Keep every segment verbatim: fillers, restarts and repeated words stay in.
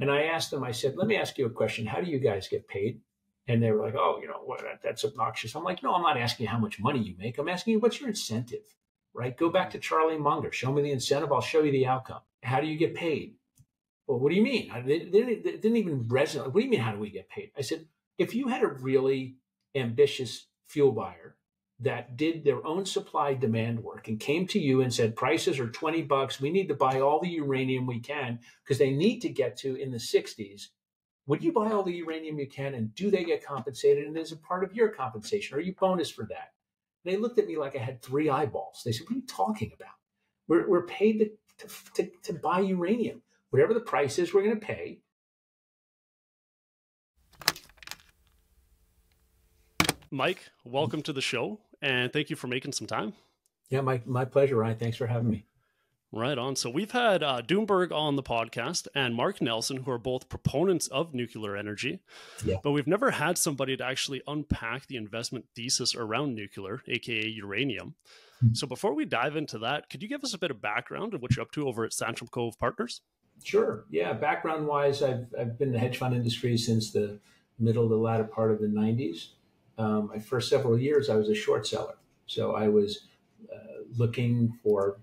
And I asked them, I said, let me ask you a question. How do you guys get paid? And they were like, oh, you know, what, that's obnoxious. I'm like, no, I'm not asking you how much money you make. I'm asking you, what's your incentive, right? Go back to Charlie Munger. Show me the incentive. I'll show you the outcome. How do you get paid? Well, what do you mean? They, they, they didn't even resonate. What do you mean, how do we get paid? I said, if you had a really ambitious fuel buyer that did their own supply demand work and came to you and said, prices are twenty bucks. We need to buy all the uranium we can because they need to get to in the sixties. Would you buy all the uranium you can? And do they get compensated? And is it part of your compensation? Are you bonus for that? They looked at me like I had three eyeballs. They said, what are you talking about? We're, we're paid to, to, to buy uranium. Whatever the price is, we're going to pay. Mike, welcome to the show, and thank you for making some time. Yeah, Mike, my pleasure, Ryan. Thanks for having me. Right on. So we've had uh, Doomburg on the podcast and Mark Nelson, who are both proponents of nuclear energy, yeah. But we've never had somebody to actually unpack the investment thesis around nuclear, aka uranium. Mm-hmm. So before we dive into that, could you give us a bit of background of what you're up to over at Sachem Cove Partners? Sure. Yeah. Background wise, I've, I've been in the hedge fund industry since the middle to latter part of the nineties. Um, my first several years, I was a short seller. So I was uh, looking for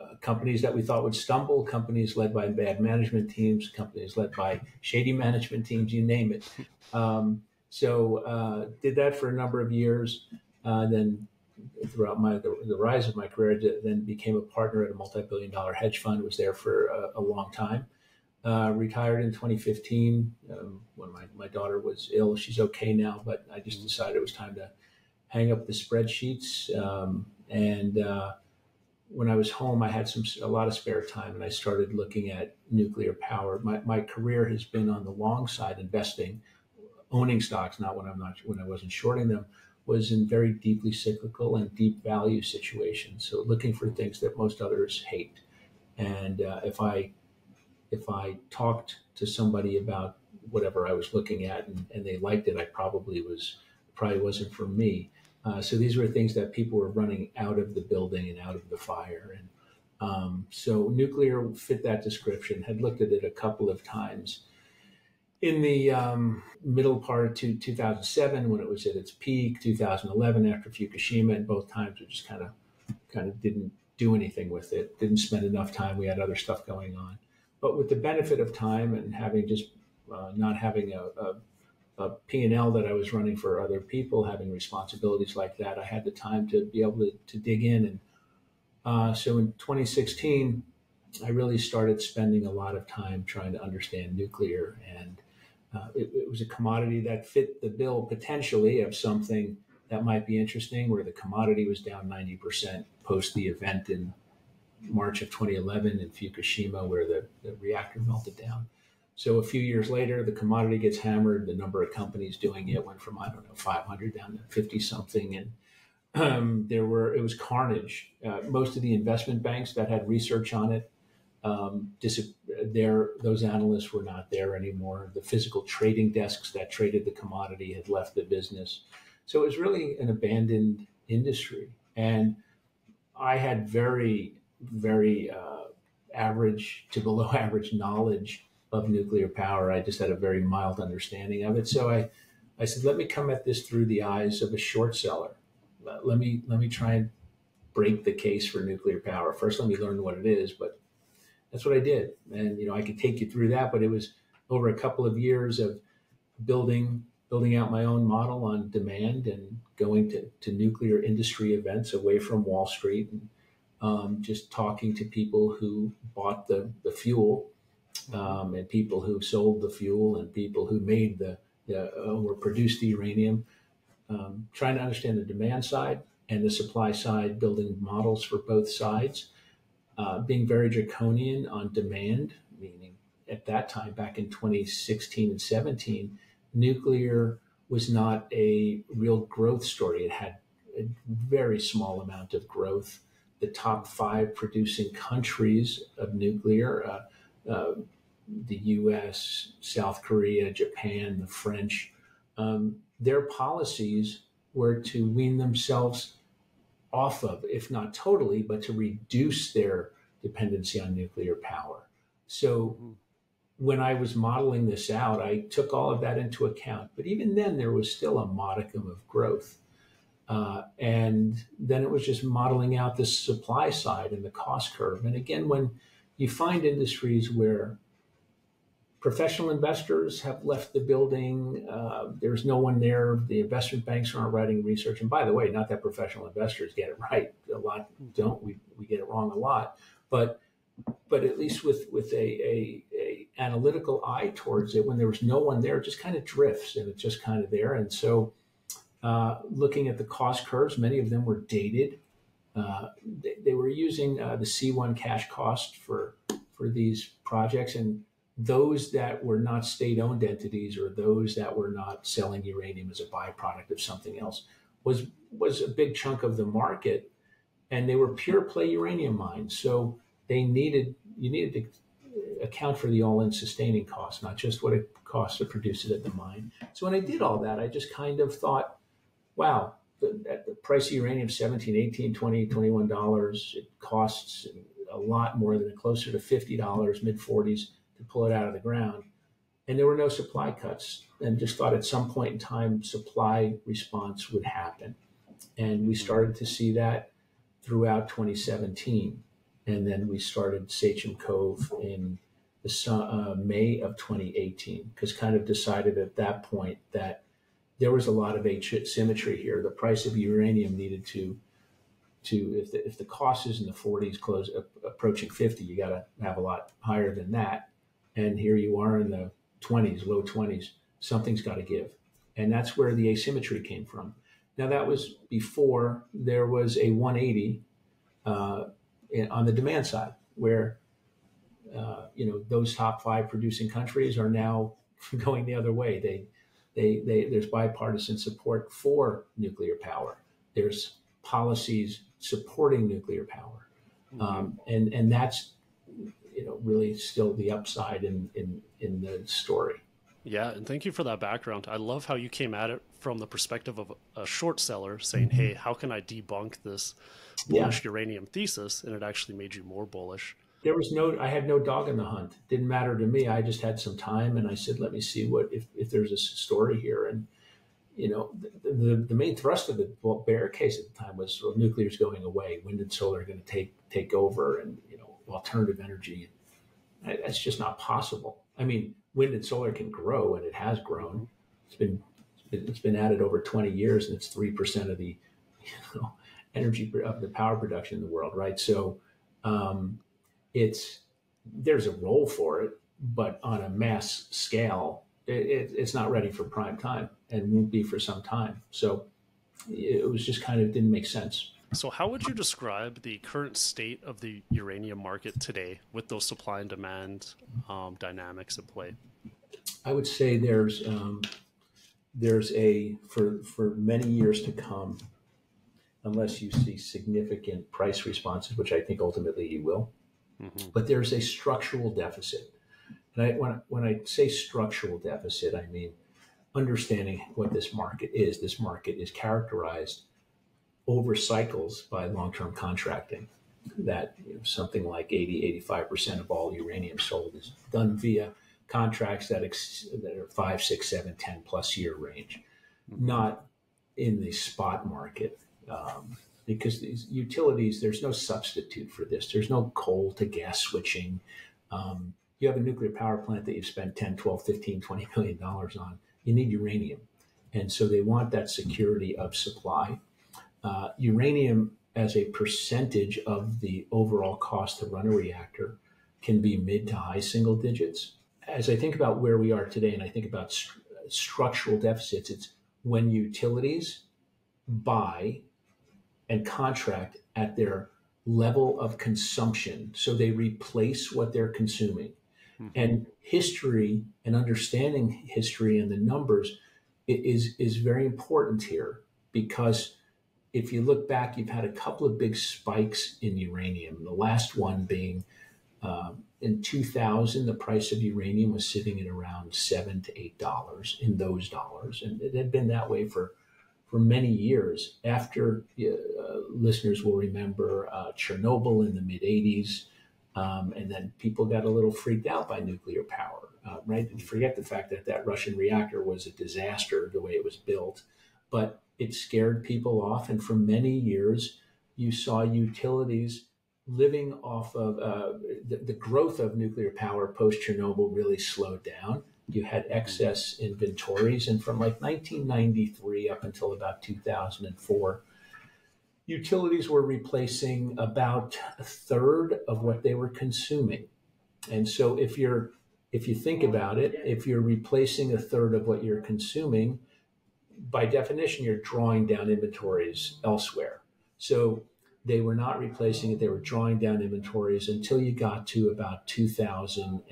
Uh, companies that we thought would stumble, companies led by bad management teams, companies led by shady management teams, you name it. Um, so uh, did that for a number of years. Uh, then throughout my the, the rise of my career, then became a partner at a multi-billion dollar hedge fund, was there for a, a long time. Uh, retired in twenty fifteen um, when my, my daughter was ill. She's okay now, but I just decided it was time to hang up the spreadsheets um, and uh, when I was home, I had some a lot of spare time, and I started looking at nuclear power. My my career has been on the long side, investing, owning stocks. Not when I'm not when I wasn't shorting them, was in very deeply cyclical and deep value situations. So looking for things that most others hate. And uh, if I if I talked to somebody about whatever I was looking at and, and they liked it, I probably was probably wasn't for me. Uh, so these were things that people were running out of the building and out of the fire. And um, so nuclear fit that description, had looked at it a couple of times. In the um, middle part to two thousand seven, when it was at its peak, two thousand eleven after Fukushima, and both times we just kind of kind of didn't do anything with it, didn't spend enough time. We had other stuff going on. But with the benefit of time and having just uh, not having a, a Uh, P and L that I was running for other people, having responsibilities like that, I had the time to be able to, to dig in. And uh, so in twenty sixteen, I really started spending a lot of time trying to understand nuclear. And uh, it, it was a commodity that fit the bill potentially of something that might be interesting, where the commodity was down ninety percent post the event in March of twenty eleven in Fukushima, where the, the reactor melted down. So a few years later, the commodity gets hammered. The number of companies doing it went from, I don't know, five hundred down to fifty something. And um, there were, it was carnage. Uh, most of the investment banks that had research on it, um, their, those analysts were not there anymore. The physical trading desks that traded the commodity had left the business. So it was really an abandoned industry. And I had very, very uh, average to below average knowledge of nuclear power. I just had a very mild understanding of it. So I, I said, let me come at this through the eyes of a short seller. Let me, let me try and break the case for nuclear power. First, let me learn what it is, but that's what I did. And, you know, I could take you through that, but it was over a couple of years of building, building out my own model on demand and going to, to nuclear industry events away from Wall Street and um, just talking to people who bought the, the fuel Um, and people who sold the fuel and people who made the, the uh, or produced the uranium, um, trying to understand the demand side and the supply side, building models for both sides, uh, being very draconian on demand, meaning at that time, back in twenty sixteen and seventeen, nuclear was not a real growth story. It had a very small amount of growth. The top five producing countries of nuclear, uh, Uh, the U S, South Korea, Japan, the French, um, their policies were to wean themselves off of, if not totally, but to reduce their dependency on nuclear power. So when I was modeling this out, I took all of that into account. But even then, there was still a modicum of growth. Uh, and then it was just modeling out the supply side and the cost curve. And again, when you find industries where professional investors have left the building, uh, there's no one there, the investment banks aren't writing research. And by the way, not that professional investors get it right. A lot don't. We, we get it wrong a lot. But but at least with, with a, a, a analytical eye towards it, when there was no one there, it just kind of drifts and it's just kind of there. And so uh, looking at the cost curves, many of them were dated. Uh, they, they were using uh, the C one cash cost for, for these projects. And those that were not state-owned entities or those that were not selling uranium as a byproduct of something else was, was a big chunk of the market. And they were pure play uranium mines. So they needed, you needed to account for the all-in sustaining cost, not just what it costs to produce it at the mine. So when I did all that, I just kind of thought, wow, the, at the price of uranium, seventeen, eighteen, twenty, twenty-one dollars, it costs a lot more than closer to fifty dollars, mid forties to pull it out of the ground. And there were no supply cuts, and just thought at some point in time, supply response would happen. And we started to see that throughout twenty seventeen. And then we started Sachem Cove in the, uh, May of twenty eighteen, because kind of decided at that point that there was a lot of asymmetry here. The price of uranium needed to, to if, the, if the cost is in the forties, close uh, approaching fifty, you got to have a lot higher than that. And here you are in the twenties, low twenties, something's got to give. And that's where the asymmetry came from. Now, that was before there was a one eighty, uh, on the demand side, where, uh, you know, those top five producing countries are now going the other way. They, they, they, there's bipartisan support for nuclear power. There's policies supporting nuclear power. Mm-hmm. um, and, and that's, you know, really still the upside in, in, in the story. Yeah. And thank you for that background. I love how you came at it from the perspective of a short seller saying, hey, how can I debunk this bullish yeah. uranium thesis? And it actually made you more bullish. There was no, I had no dog in the hunt. It didn't matter to me. I just had some time and I said, let me see what, if, if there's a story here. And, you know, the, the, the main thrust of the bear case at the time was, well, nuclear's going away. Wind and solar are going to take, take over, and, you know, alternative energy. That's just not possible. I mean, wind and solar can grow, and it has grown. It's been it's been added over twenty years, and it's three percent of the you know, energy of the power production in the world, right? So um, it's there's a role for it, but on a mass scale, it, it's not ready for prime time, and won't be for some time. So it was just kind of didn't make sense. So how would you describe the current state of the uranium market today with those supply and demand um, dynamics at play? I would say there's um, there's a, for, for many years to come, unless you see significant price responses, which I think ultimately you will, mm-hmm. but there's a structural deficit. And I, when, when I say structural deficit, I mean understanding what this market is. This market is characterized over cycles by long-term contracting, that you know, something like eighty, eighty-five percent of all uranium sold is done via contracts that, ex that are five, six, seven, ten plus year range, not in the spot market. Um, because these utilities, there's no substitute for this. There's no coal to gas switching. Um, you have a nuclear power plant that you've spent ten, twelve, fifteen, twenty million dollars on. You need uranium. And so they want that security of supply. Uh, uranium as a percentage of the overall cost to run a reactor can be mid to high single digits. As I think about where we are today, and I think about st structural deficits, it's when utilities buy and contract at their level of consumption. So they replace what they're consuming. Mm-hmm. And history and understanding history and the numbers is, is very important here, because if you look back, you've had a couple of big spikes in uranium. The last one being uh, in two thousand, the price of uranium was sitting at around seven to eight dollars in those dollars, and it had been that way for for many years. After uh, listeners will remember uh, Chernobyl in the mid eighties, um, and then people got a little freaked out by nuclear power, uh, right? And forget the fact that that Russian reactor was a disaster the way it was built, but it scared people off. And for many years, you saw utilities living off of uh, the, the growth of nuclear power post-Chernobyl really slowed down. You had excess inventories. And from like nineteen ninety-three up until about two thousand four, utilities were replacing about a third of what they were consuming. And so if you're, if you think about it, if you're replacing a third of what you're consuming, by definition, you're drawing down inventories elsewhere. So they were not replacing it. They were drawing down inventories until you got to about two thousand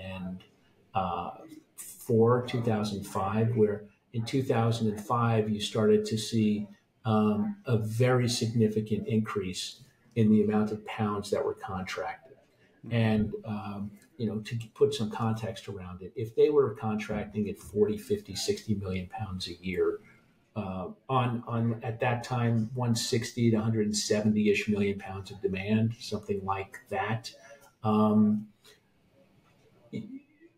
four, two thousand five, where in two thousand five, you started to see Um, a very significant increase in the amount of pounds that were contracted. And, um, you know, to put some context around it, if they were contracting at forty, fifty, sixty million pounds a year, uh, on, on at that time, one sixty to one seventy-ish million pounds of demand, something like that, um,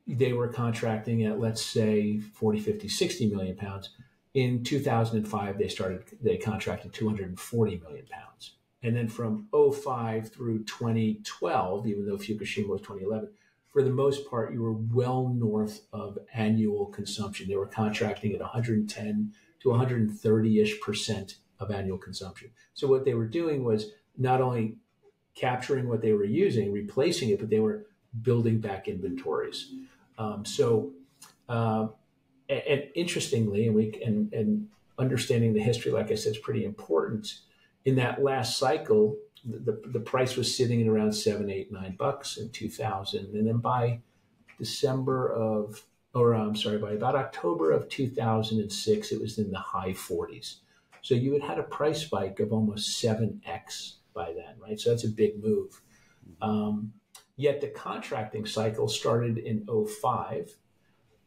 they were contracting at, let's say, forty, fifty, sixty million pounds. In two thousand five, they started, they contracted two hundred forty million pounds. And then from oh five through twenty twelve, even though Fukushima was twenty eleven, for the most part, you were well north of annual consumption. They were contracting at one hundred ten to one hundred thirty-ish percent of annual consumption. So what they were doing was not only capturing what they were using, replacing it, but they were building back inventories. Um, so, uh, And interestingly, and, we, and, and understanding the history, like I said, is pretty important. In that last cycle, the, the price was sitting at around seven, eight, nine bucks in two thousand. And then by December of, or I'm sorry, by about October of two thousand six, it was in the high forties. So you had had a price spike of almost seven X by then, right? So that's a big move. Um, yet the contracting cycle started in oh five.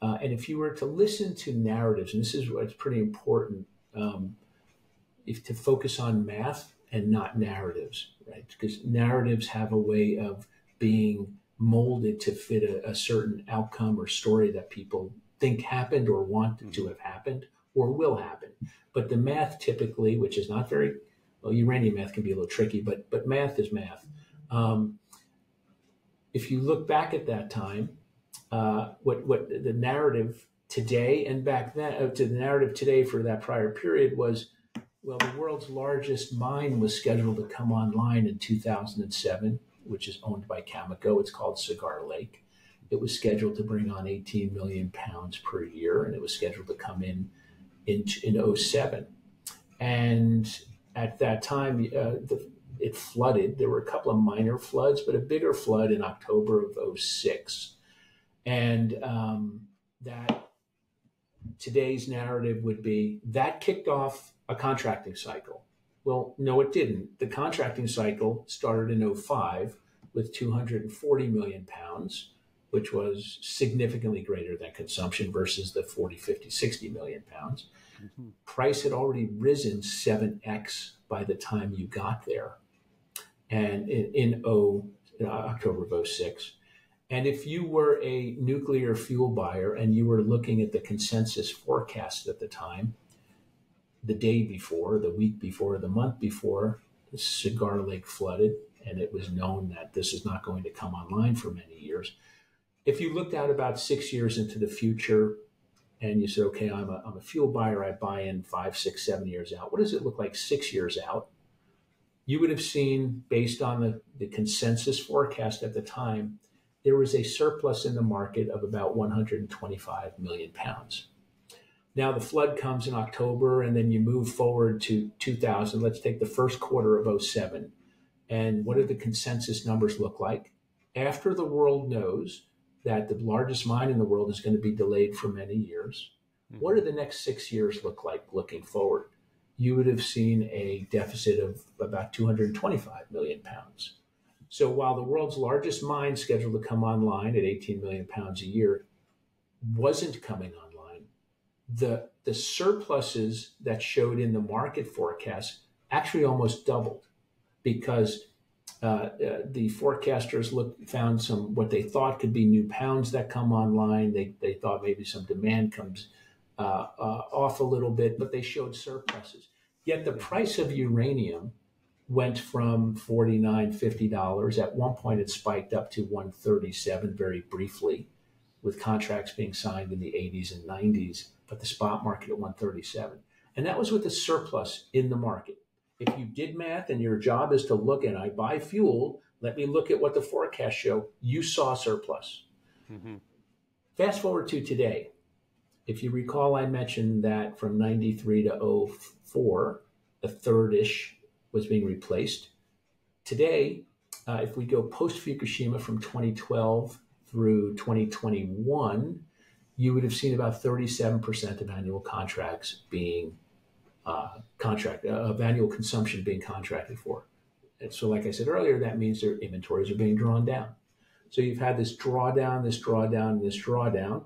Uh, and if you were to listen to narratives, and this is what's pretty important, um, if to focus on math and not narratives, right? Because narratives have a way of being molded to fit a, a certain outcome or story that people think happened or want mm-hmm. to have happened or will happen. But the math typically, which is not very, well, uranium math can be a little tricky, but, but math is math. Um, if you look back at that time, Uh, what, what the narrative today and back then uh, to the narrative today for that prior period was, well, the world's largest mine was scheduled to come online in two thousand seven, which is owned by Cameco. It's called Cigar Lake. It was scheduled to bring on eighteen million pounds per year, and it was scheduled to come in in, in oh seven. And at that time, uh, the, it flooded. There were a couple of minor floods, but a bigger flood in October of oh six. And um, that today's narrative would be that kicked off a contracting cycle. Well, no, it didn't. The contracting cycle started in oh five with two hundred forty million pounds, which was significantly greater than consumption versus the forty, fifty, sixty million pounds. Mm-hmm. Price had already risen seven X by the time you got there. And in, in October of oh six, and if you were a nuclear fuel buyer and you were looking at the consensus forecast at the time, the day before, the week before, the month before, the Cigar Lake flooded, and it was known that this is not going to come online for many years. If you looked out about six years into the future and you said, okay, I'm a, I'm a fuel buyer, I buy in five, six, seven years out, what does it look like six years out? You would have seen, based on the, the consensus forecast at the time, there was a surplus in the market of about one hundred twenty-five million pounds. Now the flood comes in October, and then you move forward to two thousand. Let's take the first quarter of oh seven. And what do the consensus numbers look like? After the world knows that the largest mine in the world is going to be delayed for many years, mm-hmm. what do the next six years look like looking forward? You would have seen a deficit of about two hundred twenty-five million pounds. So while the world's largest mine scheduled to come online at eighteen million pounds a year wasn't coming online, the, the surpluses that showed in the market forecast actually almost doubled because Uh, the forecasters looked, found some what they thought could be new pounds that come online. They, they thought maybe some demand comes uh, uh, off a little bit, but they showed surpluses. Yet the price of uranium went from forty-nine, fifty dollars. At one point, it spiked up to one thirty-seven very briefly, with contracts being signed in the eighties and nineties, but the spot market at one thirty-seven. And that was with the surplus in the market. If you did math and your job is to look, and I buy fuel, let me look at what the forecasts show, you saw surplus. Mm-hmm. Fast forward to today. If you recall, I mentioned that from ninety-three to oh four, a third-ish was being replaced. Today, uh, if we go post-Fukushima from twenty twelve through twenty twenty-one, you would have seen about thirty-seven percent of annual contracts being Uh, contract, uh, of annual consumption being contracted for. And so, like I said earlier, that means their inventories are being drawn down. So you've had this drawdown, this drawdown, this drawdown.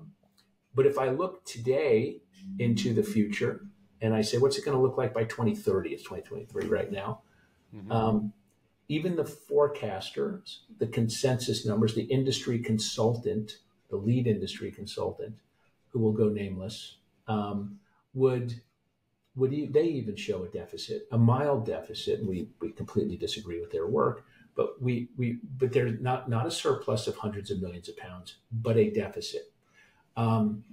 But if I look today into the future and I say, what's it going to look like by twenty thirty? It's twenty twenty-three right now. Mm-hmm. Um, even the forecasters, the consensus numbers, the industry consultant, the lead industry consultant, who will go nameless, um, would... Would you, they even show a deficit, a mild deficit? And we, we completely disagree with their work, but we, we but there's not not a surplus of hundreds of millions of pounds, but a deficit. Um,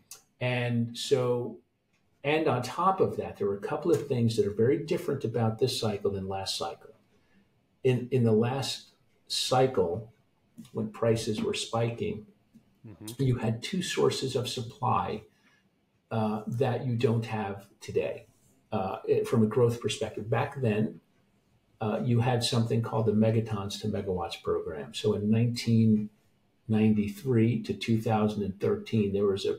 and so, and on top of that, there are a couple of things that are very different about this cycle than last cycle. In in the last cycle, when prices were spiking, mm-hmm. you had two sources of supply uh, that you don't have today. Uh, from a growth perspective. Back then, uh, you had something called the Megatons to Megawatts program. So in nineteen ninety-three to two thousand thirteen, there was a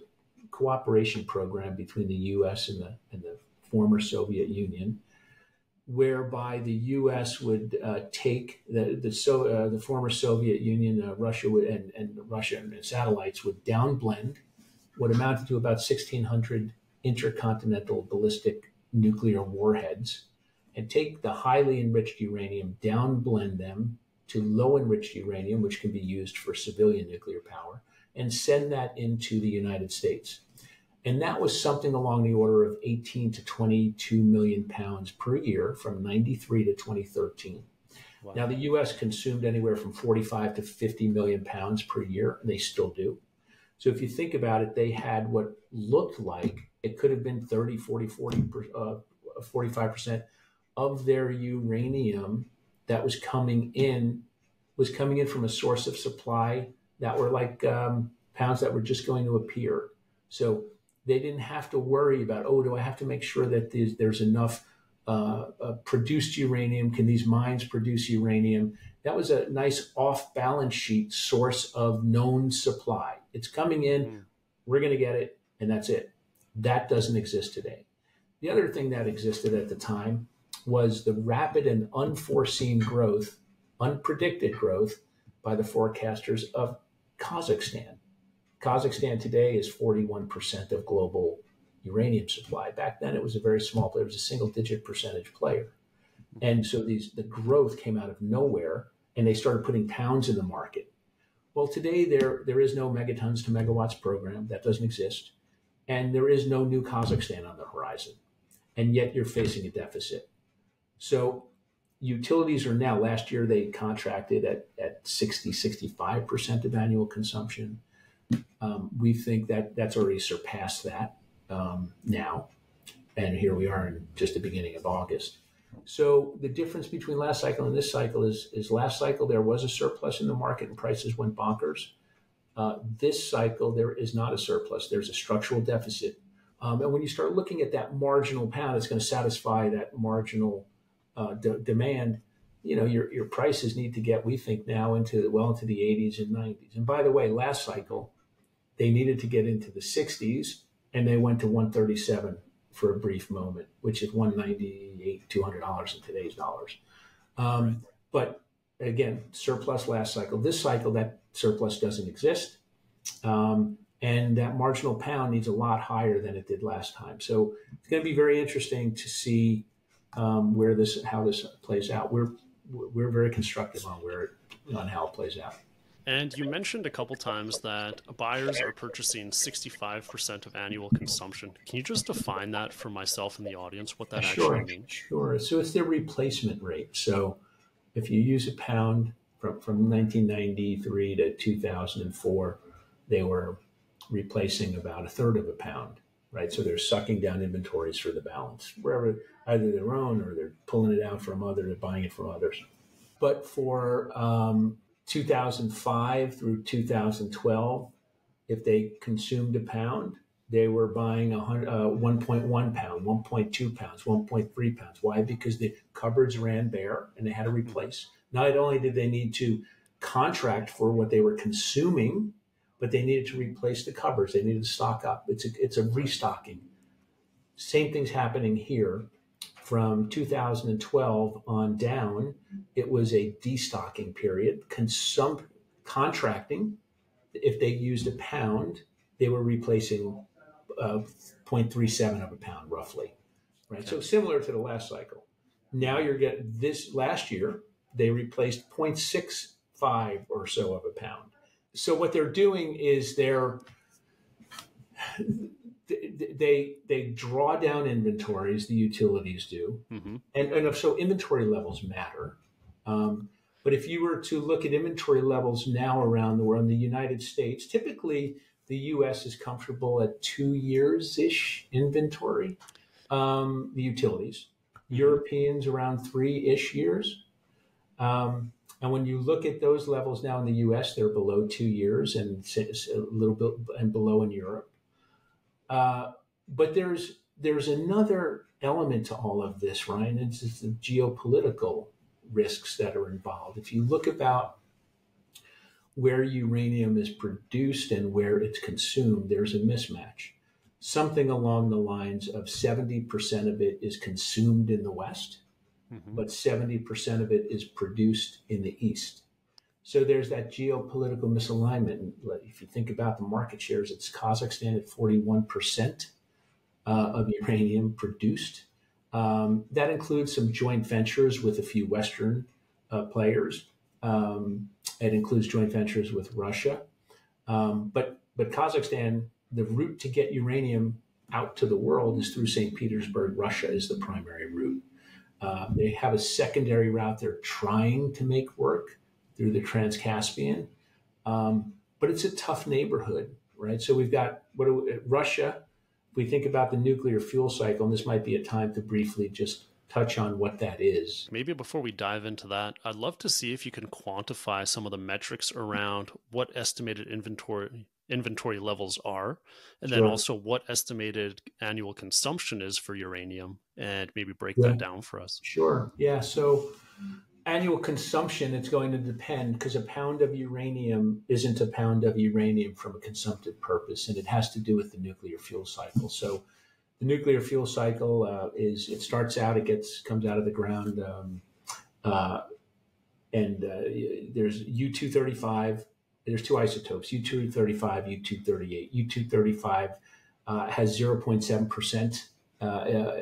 cooperation program between the U S and the, and the former Soviet Union, whereby the U S would uh, take the the, so, uh, the former Soviet Union, uh, Russia would, and, and Russia and satellites would downblend what amounted to about sixteen hundred intercontinental ballistic nuclear warheads, and take the highly enriched uranium, downblend them to low enriched uranium, which can be used for civilian nuclear power, and send that into the United States. And that was something along the order of eighteen to twenty-two million pounds per year from ninety-three to twenty thirteen. Wow. Now, the U S consumed anywhere from forty-five to fifty million pounds per year, and they still do. So if you think about it, they had what looked like it could have been thirty, forty, forty, forty-five percent of their uranium that was coming in, was coming in from a source of supply that were like um, pounds that were just going to appear. So they didn't have to worry about, oh, do I have to make sure that there's, there's enough uh, uh, produced uranium? Can these mines produce uranium? That was a nice off-balance sheet source of known supply. It's coming in, mm. we're going to get it, and that's it. That doesn't exist today. The other thing that existed at the time was the rapid and unforeseen growth, unpredicted growth by the forecasters of Kazakhstan. Kazakhstan today is forty-one percent of global uranium supply. Back then, it was a very small player. It was a single-digit percentage player. And so these the growth came out of nowhere, and they started putting pounds in the market. Well, today, there there is no megatons to megawatts program. That doesn't exist. And there is no new Kazakhstan on the horizon, and yet you're facing a deficit. So utilities are now, last year they contracted at, at sixty, sixty-five percent of annual consumption. Um, we think that that's already surpassed that um, now, and here we are in just the beginning of August. So the difference between last cycle and this cycle is, is last cycle there was a surplus in the market and prices went bonkers. Uh, this cycle, there is not a surplus. There's a structural deficit. Um, and when you start looking at that marginal pound, it's going to satisfy that marginal uh, de demand. You know, your, your prices need to get, we think now, into well into the eighties and nineties. And by the way, last cycle, they needed to get into the sixties, and they went to one thirty-seven for a brief moment, which is one ninety-eight, two hundred dollars in today's dollars. Um, but again, surplus last cycle. This cycle, that surplus doesn't exist, um, and that marginal pound needs a lot higher than it did last time. So it's going to be very interesting to see um, where this, how this plays out. We're we're very constructive on where it, on how it plays out. And you mentioned a couple times that buyers are purchasing sixty-five percent of annual consumption. Can you just define that for myself and the audience, what that sure, actually means? Sure. So it's their replacement rate. So if you use a pound from, from nineteen ninety-three to two thousand four, they were replacing about a third of a pound, right? So they're sucking down inventories for the balance, wherever, either their own or they're pulling it out from others or buying it from others. But for... Um, two thousand five through two thousand twelve, if they consumed a pound, they were buying uh, one point one pound, one point two pounds, one point three pounds. Why? Because the cupboards ran bare and they had to replace. Not only did they need to contract for what they were consuming, but they needed to replace the cupboards. They needed to stock up. It's a, it's a restocking. Same thing's happening here. From two thousand twelve on down, it was a destocking period. Consum contracting, if they used a pound, they were replacing uh, zero point three seven of a pound, roughly, right? Okay. So similar to the last cycle. Now you're getting this last year, they replaced zero point six five or so of a pound. So what they're doing is they're... They they draw down inventories, the utilities do. Mm-hmm. And, and so inventory levels matter. Um, but if you were to look at inventory levels now around the world, in the United States, typically the U S is comfortable at two years-ish inventory, um, the utilities. Mm-hmm. Europeans around three-ish years. Um, and when you look at those levels now in the U S, they're below two years and a little bit and below in Europe. Uh, but there's there's another element to all of this, Ryan. It's, it's the geopolitical risks that are involved. If you look about where uranium is produced and where it's consumed, there's a mismatch. Something along the lines of seventy percent of it is consumed in the West, mm-hmm. but seventy percent of it is produced in the East. So there's that geopolitical misalignment. And if you think about the market shares, it's Kazakhstan at forty-one percent uh, of uranium produced. Um, that includes some joint ventures with a few Western uh, players. Um, it includes joint ventures with Russia. Um, but, but Kazakhstan, the route to get uranium out to the world is through Saint Petersburg. Russia is the primary route. Uh, they have a secondary route they're trying to make work through the Trans-Caspian, um, but it's a tough neighborhood, right? So we've got what Russia, if we think about the nuclear fuel cycle, and this might be a time to briefly just touch on what that is. Maybe before we dive into that, I'd love to see if you can quantify some of the metrics around what estimated inventory inventory levels are, and then sure. also what estimated annual consumption is for uranium, and maybe break yeah. that down for us. Sure, yeah, so... Annual consumption, it's going to depend because a pound of uranium isn't a pound of uranium from a consumptive purpose, and it has to do with the nuclear fuel cycle. So the nuclear fuel cycle uh, is, it starts out, it gets comes out of the ground, um, uh, and uh, there's U two thirty-five, there's two isotopes, U two thirty-five, U two thirty-eight. U two thirty-five uh, has zero point seven percent. Uh, uh,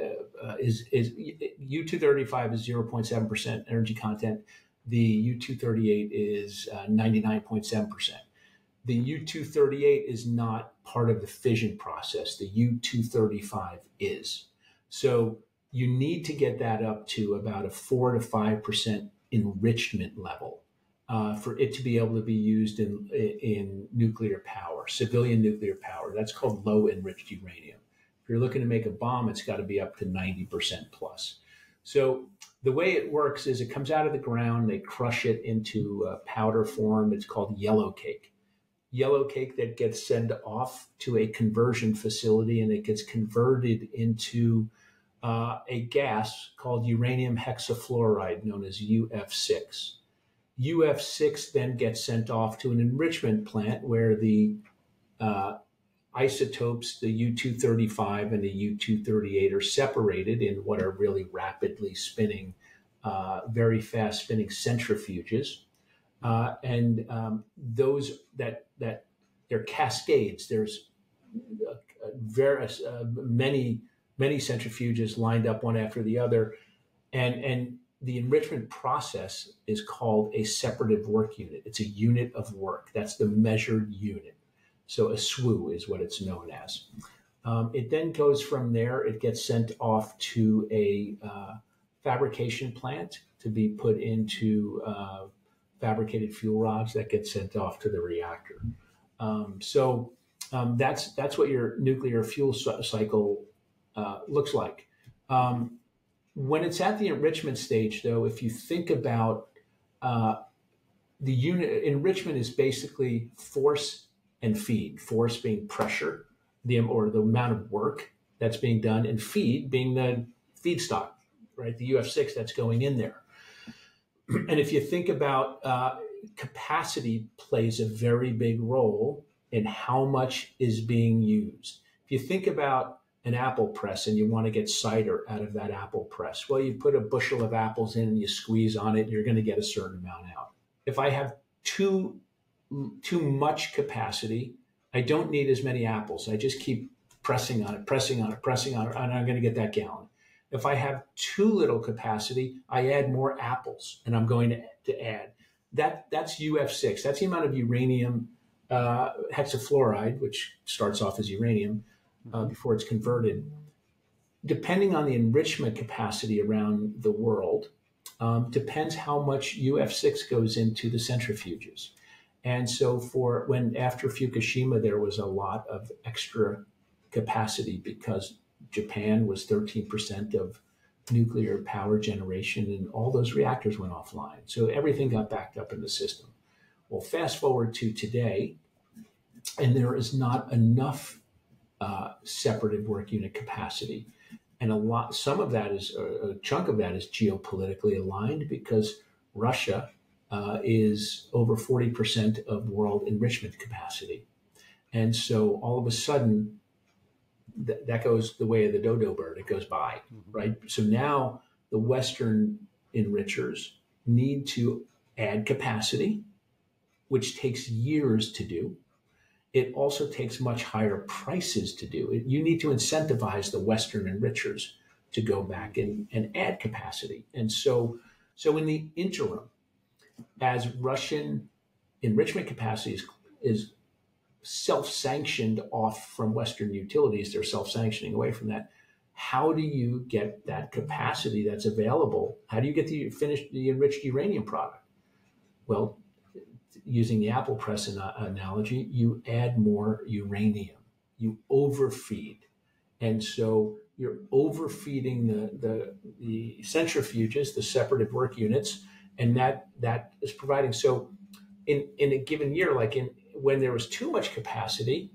Uh, is, is U two thirty-five is zero point seven percent energy content. The U two thirty-eight is ninety-nine point seven percent. Uh, the U two thirty-eight is not part of the fission process. The U two thirty-five is. So you need to get that up to about a four to five percent enrichment level uh, for it to be able to be used in, in nuclear power, civilian nuclear power. That's called low enriched uranium. If you're looking to make a bomb, it's got to be up to ninety percent plus. So the way it works is it comes out of the ground. They crush it into a powder form. It's called yellow cake. Yellow cake that gets sent off to a conversion facility, and it gets converted into uh, a gas called uranium hexafluoride, known as U F six. U F six then gets sent off to an enrichment plant where the uh, isotopes, the U two thirty-five and the U two thirty-eight, are separated in what are really rapidly spinning, uh, very fast spinning centrifuges. Uh, and um, those that, that they're cascades. There's uh, various, uh, many, many centrifuges lined up one after the other. And, and the enrichment process is called a separative work unit. It's a unit of work. That's the measured unit. So a S W U is what it's known as. Um, it then goes from there. It gets sent off to a uh, fabrication plant to be put into uh, fabricated fuel rods that get sent off to the reactor. Um, so um, that's that's what your nuclear fuel cycle uh, looks like. Um, when it's at the enrichment stage, though, if you think about uh, the unit, enrichment is basically force and feed, force being pressure, the or the amount of work that's being done, and feed being the feedstock, right? The U F six that's going in there. And if you think about uh, capacity plays a very big role in how much is being used. If you think about an apple press and you want to get cider out of that apple press, well, you put a bushel of apples in and you squeeze on it, and you're going to get a certain amount out. If I have too, too much capacity, I don't need as many apples. I just keep pressing on it, pressing on it, pressing on it, and I'm going to get that gallon. If I have too little capacity, I add more apples, and I'm going to, to add. That, that's U F six. That's the amount of uranium uh, hexafluoride, which starts off as uranium uh, before it's converted. Depending on the enrichment capacity around the world, um, depends how much U F six goes into the centrifuges. And so for when after Fukushima, there was a lot of extra capacity because Japan was thirteen percent of nuclear power generation, and all those reactors went offline. So everything got backed up in the system. Well, fast forward to today, and there is not enough uh, separative work unit capacity. And a lot, some of that is, a, a chunk of that is geopolitically aligned because Russia uh, is over forty percent of world enrichment capacity. And so all of a sudden, that goes the way of the dodo bird. It goes by, right? So now the Western enrichers need to add capacity, which takes years to do. It also takes much higher prices to do. You need to incentivize the Western enrichers to go back and, and add capacity. And so, so in the interim, as Russian enrichment capacity is, is self-sanctioned off from Western utilities, they're self-sanctioning away from that. How do you get that capacity that's available? How do you get the finished, the enriched uranium product? Well, using the apple press an analogy, you add more uranium, you overfeed. And so you're overfeeding the, the, the centrifuges, the separative work units, and that, that is providing. So in, in a given year, like in, when there was too much capacity,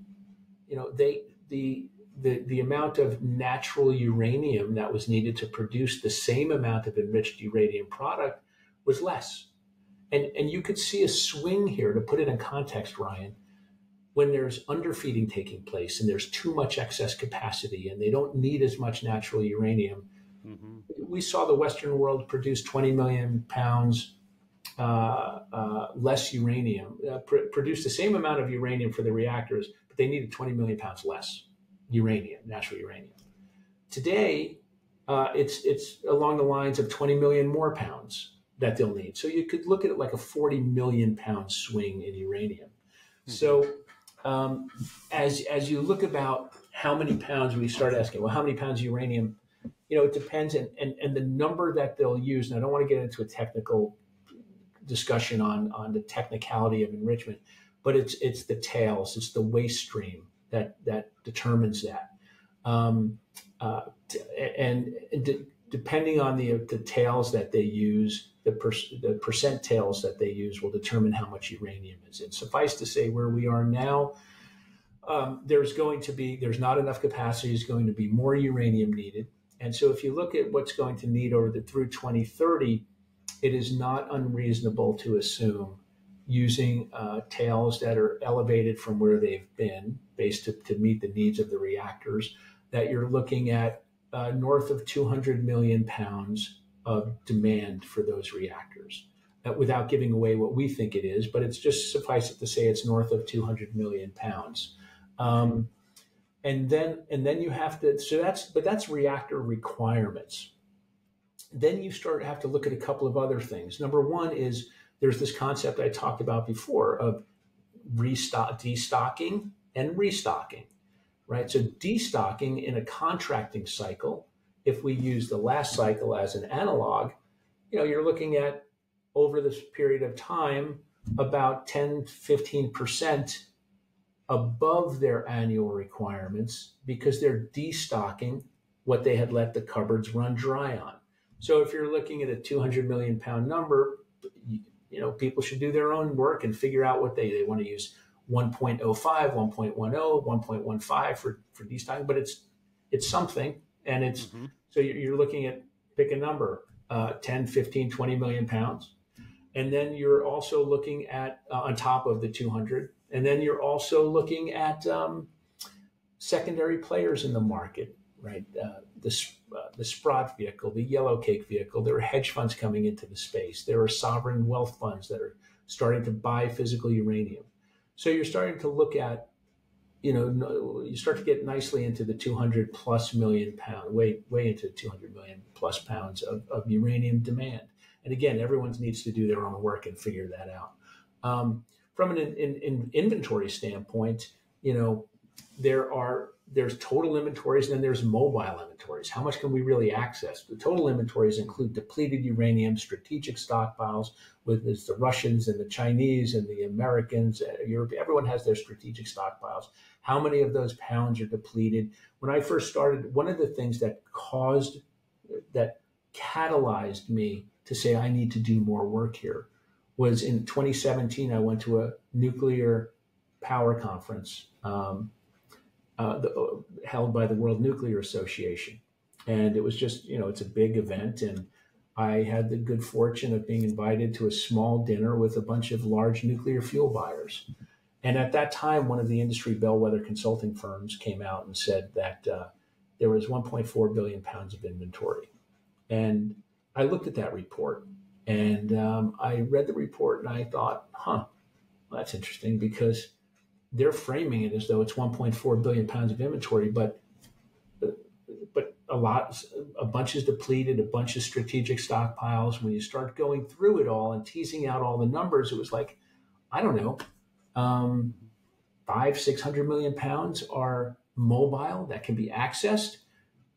you know, they, the, the, the amount of natural uranium that was needed to produce the same amount of enriched uranium product was less. And, and you could see a swing here, to put it in context, Ryan, when there's underfeeding taking place and there's too much excess capacity and they don't need as much natural uranium. Mm-hmm. We saw the Western world produce twenty million pounds Uh, uh, less uranium, uh, pr produced the same amount of uranium for the reactors, but they needed twenty million pounds less uranium, natural uranium. Today, uh, it's, it's along the lines of twenty million more pounds that they'll need. So you could look at it like a forty million pound swing in uranium. Mm-hmm. So um, as, as you look about how many pounds, we start asking, well, how many pounds of uranium? You know, it depends. And, and, and the number that they'll use, and I don't want to get into a technical discussion on, on the technicality of enrichment, but it's, it's the tails, it's the waste stream that, that determines that. Um, uh, and de depending on the, the tails that they use, the, per the percent tails that they use will determine how much uranium is in. Suffice to say, where we are now, um, there's going to be, there's not enough capacity, there's going to be more uranium needed. And so if you look at what's going to need over the, through twenty thirty, it is not unreasonable to assume, using uh, tails that are elevated from where they've been, based to, to meet the needs of the reactors, that you're looking at uh, north of two hundred million pounds of demand for those reactors, uh, without giving away what we think it is, but it's just suffice it to say it's north of two hundred million pounds. Um, and then, and then you have to, so that's, but that's reactor requirements. then you start have to look at a couple of other things. Number one is there's this concept I talked about before of restock, destocking and restocking, right? So destocking in a contracting cycle, if we use the last cycle as an analog, you know, you're looking at over this period of time, about ten, fifteen percent above their annual requirements because they're destocking what they had let the cupboards run dry on. So if you're looking at a two hundred million pound number, you know, people should do their own work and figure out what they, they want to use one point oh five, one point ten, one point fifteen for, for destocking, but it's, it's something. And it's, mm-hmm. so you're looking at, pick a number, uh, ten, fifteen, twenty million pounds. And then you're also looking at, uh, on top of the two hundred, and then you're also looking at um, secondary players in the market, right? Uh, the, uh, the Sprott vehicle, the Yellow Cake vehicle, there are hedge funds coming into the space. There are sovereign wealth funds that are starting to buy physical uranium. So you're starting to look at, you know, you start to get nicely into the two hundred plus million pound, way, way into two hundred million plus pounds of, of uranium demand. And again, everyone needs to do their own work and figure that out. Um, from an in, in inventory standpoint, you know, there are there's total inventories and then there's mobile inventories. How much can we really access? The total inventories include depleted uranium, strategic stockpiles, with the Russians and the Chinese and the Americans, Europe. Everyone has their strategic stockpiles. How many of those pounds are depleted? When I first started, one of the things that caused, that catalyzed me to say I need to do more work here was in twenty seventeen, I went to a nuclear power conference um, uh, the, uh, held by the World Nuclear Association. And it was just, you know, it's a big event. And I had the good fortune of being invited to a small dinner with a bunch of large nuclear fuel buyers. And at that time, one of the industry bellwether consulting firms came out and said that uh, there was one point four billion pounds of inventory. And I looked at that report and um, I read the report and I thought, huh, well, that's interesting because they're framing it as though it's one point four billion pounds of inventory, but but a lot, a bunch is depleted, a bunch of strategic stockpiles. When you start going through it all and teasing out all the numbers, it was like, I don't know, um, five, six hundred million pounds are mobile that can be accessed.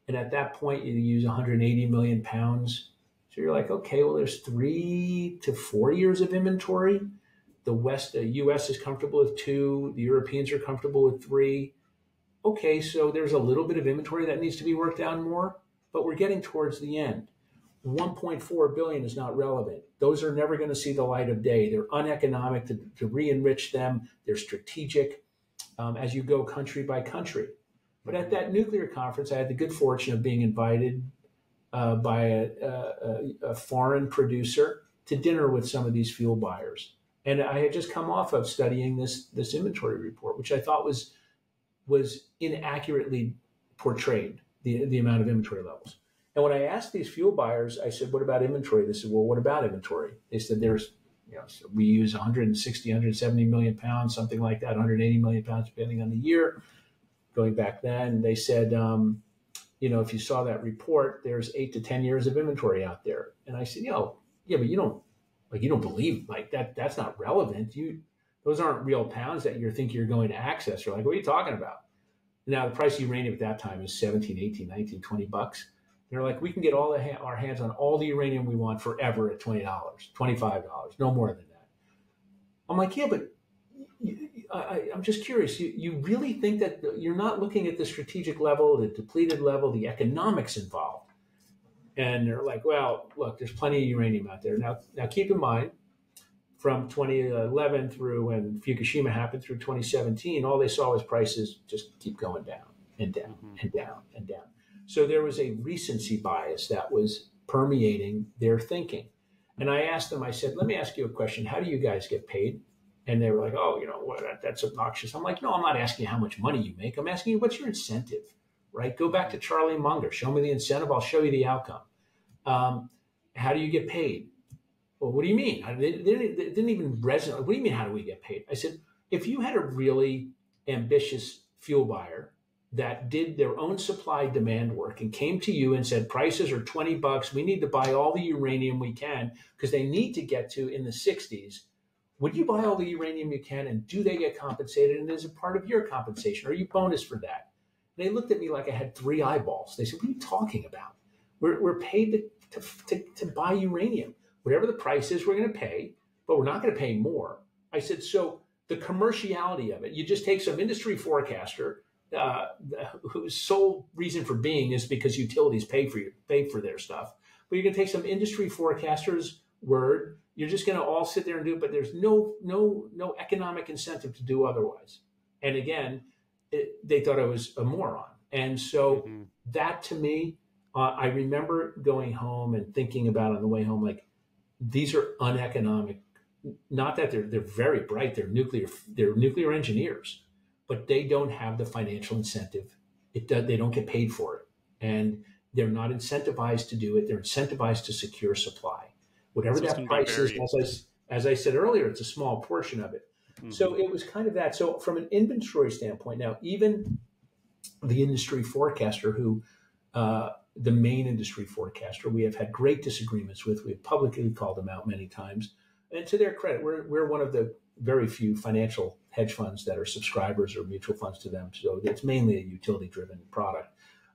And at that point, you use one hundred eighty million pounds. So you're like, okay, well, there's three to four years of inventory. The West, the U S is comfortable with two. The Europeans are comfortable with three. Okay, so there's a little bit of inventory that needs to be worked down more, but we're getting towards the end. one point four billion is not relevant. Those are never going to see the light of day. They're uneconomic to, to re-enrich them. They're strategic um, as you go country by country. But at that nuclear conference, I had the good fortune of being invited Uh, by a, a, a foreign producer to dinner with some of these fuel buyers. And I had just come off of studying this, this inventory report, which I thought was, was inaccurately portrayed, the, the amount of inventory levels. And when I asked these fuel buyers, I said, what about inventory? They said, well, what about inventory? They said, there's, you know, so we use one hundred sixty, one hundred seventy million pounds, something like that, one hundred eighty million pounds, depending on the year, going back then. They said, um, you know, if you saw that report, there's eight to ten years of inventory out there. And I said, yo, yeah, but you don't, like, you don't believe, like, that, that's not relevant. You, those aren't real pounds that you think you're going to access. You're like, what are you talking about? Now, the price of uranium at that time is seventeen, eighteen, nineteen, twenty bucks. They're like, we can get all the ha our hands on all the uranium we want forever at twenty dollars, twenty-five dollars, no more than that. I'm like, yeah, but you, I, I'm just curious. You, you really think that you're not looking at the strategic level, the depleted level, the economics involved? And they're like, well, look, there's plenty of uranium out there. Now, now keep in mind, from twenty eleven through when Fukushima happened through twenty seventeen, all they saw was prices just keep going down and down mm-hmm. and down and down. So there was a recency bias that was permeating their thinking. And I asked them, I said, let me ask you a question. How do you guys get paid? And they were like, oh, you know, what, that, that's obnoxious. I'm like, no, I'm not asking you how much money you make. I'm asking you, what's your incentive, right? Go back to Charlie Munger. Show me the incentive. I'll show you the outcome. Um, how do you get paid? Well, what do you mean? I, they, they, they didn't even resonate. What do you mean, how do we get paid? I said, if you had a really ambitious fuel buyer that did their own supply demand work and came to you and said, prices are twenty bucks. We need to buy all the uranium we can because they need to get to in the sixties. Would you buy all the uranium you can, and do they get compensated? And is it part of your compensation? Are you bonus for that? And they looked at me like I had three eyeballs. They said, what are you talking about? We're, we're paid to, to, to, to buy uranium. Whatever the price is, we're going to pay, but we're not going to pay more. I said, so the commerciality of it, you just take some industry forecaster uh, whose sole reason for being is because utilities pay for you, pay for their stuff. But you're going to take some industry forecaster's word. You're just going to all sit there and do it, but there's no no no economic incentive to do otherwise. And again, it, they thought I was a moron. And so mm-hmm. that to me, uh, I remember going home and thinking about on the way home, like, these are uneconomic. Not that they're they're very bright. They're nuclear they're nuclear engineers, but they don't have the financial incentive. It does, they don't get paid for it, and they're not incentivized to do it. They're incentivized to secure supply. Whatever so that price is, as I, as I said earlier, it's a small portion of it. Mm-hmm. So it was kind of that. So from an inventory standpoint, now, even the industry forecaster who, uh, the main industry forecaster, we have had great disagreements with. We've publicly called them out many times. And to their credit, we're, we're one of the very few financial hedge funds that are subscribers or mutual funds to them. So it's mainly a utility-driven product.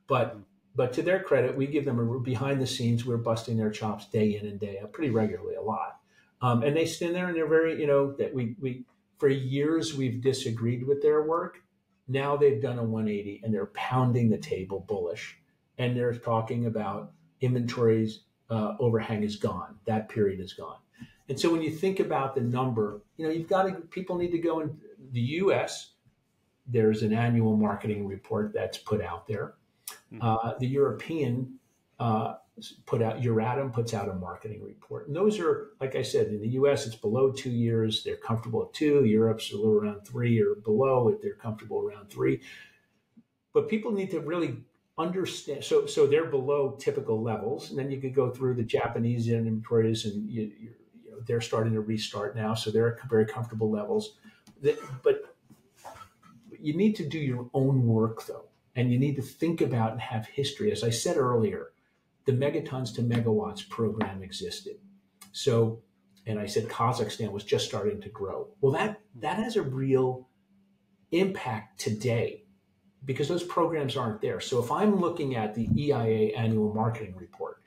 But mm-hmm. But to their credit, we give them a behind the scenes. We're busting their chops day in and day out, pretty regularly, a lot. Um, and they stand there and they're very, you know, that we, we, for years, we've disagreed with their work. Now they've done a one eighty and they're pounding the table bullish. And they're talking about inventories uh, overhang is gone. That period is gone. And so when you think about the number, you know, you've got to, people need to go in the U S. There's an annual marketing report that's put out there. Uh, the European uh, put out, Euratom puts out a marketing report. And those are, like I said, in the U S, it's below two years. They're comfortable at two. Europe's a little around three or below if they're comfortable around three. But people need to really understand. So so they're below typical levels. And then you could go through the Japanese inventories, and you, you know, they're starting to restart now. So they're at very comfortable levels. But you need to do your own work, though. And you need to think about and have history. As I said earlier, the Megatons to Megawatts program existed. So, and I said Kazakhstan was just starting to grow. Well, that, that has a real impact today because those programs aren't there. So if I'm looking at the E I A annual marketing report,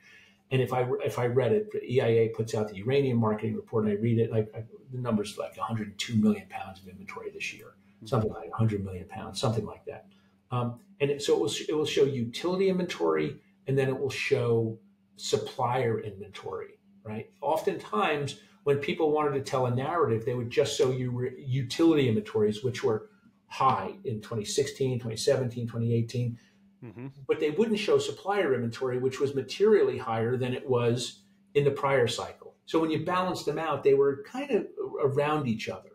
and if I, if I read it, the E I A puts out the uranium marketing report, and I read it, like, I, the number's like one hundred two million pounds of inventory this year, something like one hundred million pounds, something like that. Um, and it, so it will, it will show utility inventory, and then it will show supplier inventory, right? Oftentimes, when people wanted to tell a narrative, they would just show you utility inventories, which were high in twenty sixteen, twenty seventeen, twenty eighteen. Mm-hmm. But they wouldn't show supplier inventory, which was materially higher than it was in the prior cycle. So when you balance them out, they were kind of around each other.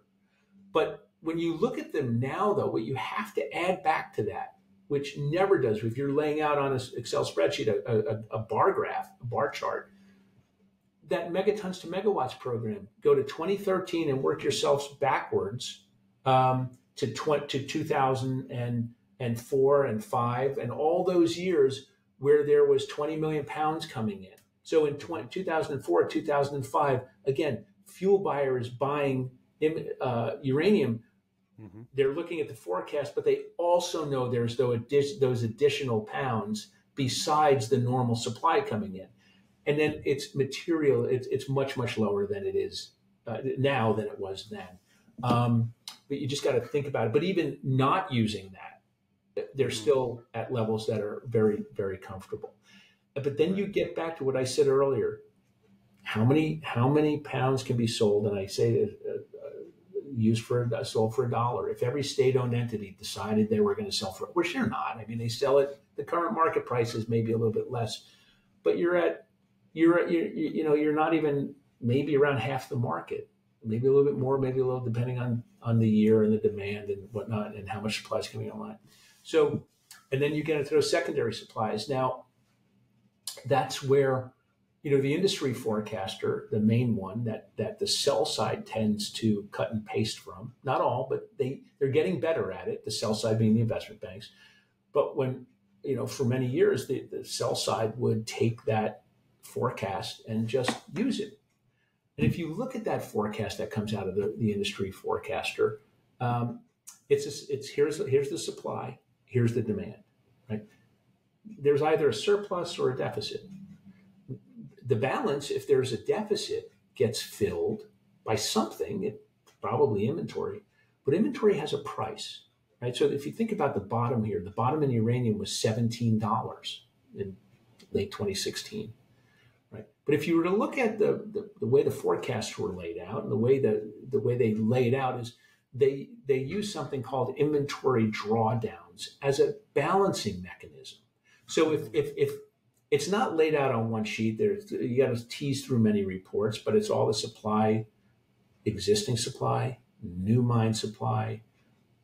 But when you look at them now, though, what you have to add back to that, which never does, if you're laying out on an Excel spreadsheet, a, a, a bar graph, a bar chart, that Megatons to Megawatts program, go to twenty thirteen and work yourselves backwards um, to, to two thousand four and five and all those years where there was twenty million pounds coming in. So in two thousand four, two thousand five, again, fuel buyers buying uh, uranium. Mm-hmm. They're looking at the forecast, but they also know there's those additional pounds besides the normal supply coming in. And then it's material, it's, it's much, much lower than it is uh, now than it was then. Um, but you just got to think about it. But even not using that, they're still at levels that are very, very comfortable. But then you get back to what I said earlier. How many, how many pounds can be sold? And I say uh, used for uh, sold for a dollar. If every state-owned entity decided they were going to sell for it, which they're not. I mean, they sell it. The current market price is maybe a little bit less, but you're at, you're at, you're, you know, you're not even maybe around half the market, maybe a little bit more, maybe a little, depending on on the year and the demand and whatnot, and how much supply is coming online. So, and then you get into those secondary supplies. Now, that's where, you know, the industry forecaster, the main one that that the sell side tends to cut and paste from, not all, but they, they're getting better at it, the sell side being the investment banks. But when, you know, for many years, the, the sell side would take that forecast and just use it. And if you look at that forecast that comes out of the, the industry forecaster, um, it's, a, it's here's, here's the supply, here's the demand, right? There's either a surplus or a deficit. The balance, if there's a deficit, gets filled by something, it, probably inventory, but inventory has a price, right? So if you think about the bottom here, the bottom in uranium was seventeen dollars in late twenty sixteen. But if you were to look at the, the, the way the forecasts were laid out and the way the, the way they laid out is they, they use something called inventory drawdowns as a balancing mechanism. So if, if, if it's not laid out on one sheet, there's, you got to tease through many reports, but it's all the supply, existing supply, new mine supply,